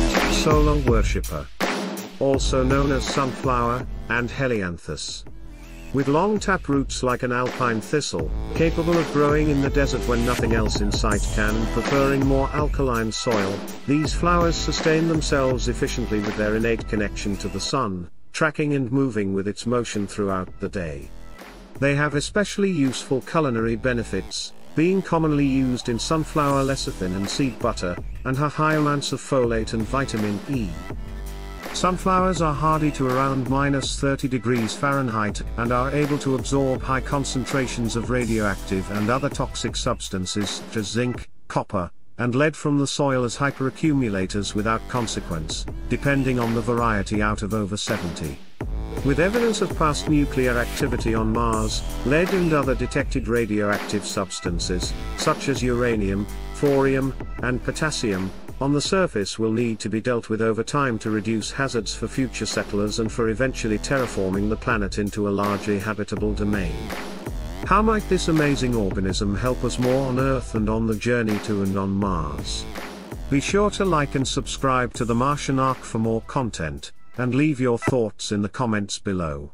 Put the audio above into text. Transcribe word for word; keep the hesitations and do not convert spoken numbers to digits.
Arctic solar worshipper, also known as sunflower, and Helianthus. With long tap roots like an alpine thistle, capable of growing in the desert when nothing else in sight can, and preferring more alkaline soil, these flowers sustain themselves efficiently with their innate connection to the sun, tracking and moving with its motion throughout the day. They have especially useful culinary benefits, being commonly used in sunflower lecithin and seed butter, and have high amounts of folate and vitamin E. Sunflowers are hardy to around minus thirty degrees Fahrenheit, and are able to absorb high concentrations of radioactive and other toxic substances such as zinc, copper, and lead from the soil as hyperaccumulators without consequence, depending on the variety out of over seventy. With evidence of past nuclear activity on Mars, lead and other detected radioactive substances, such as uranium, thorium, and potassium, on the surface will need to be dealt with over time to reduce hazards for future settlers and for eventually terraforming the planet into a largely habitable domain. How might this amazing organism help us more on Earth and on the journey to and on Mars? Be sure to like and subscribe to the Martian Ark for more content, and leave your thoughts in the comments below.